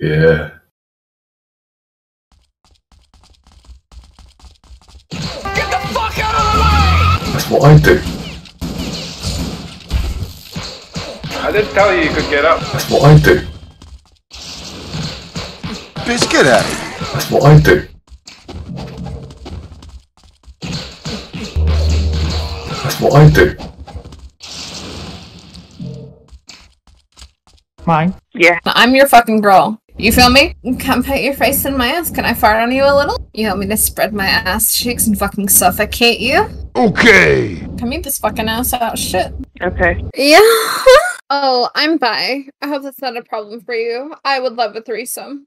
Yeah. Get the fuck out of the way! That's what I do. I didn't tell you could get up. That's what I do. Bitch, get out of here. That's what I do. That's what I do. Mine? Yeah. I'm your fucking girl. You feel me? Come put your face in my ass. Can I fart on you a little? You help me to spread my ass cheeks and fucking suffocate you? Okay. Come eat this fucking ass out shit. Okay. Yeah. Oh, I'm bi. I hope that's not a problem for you. I would love a threesome.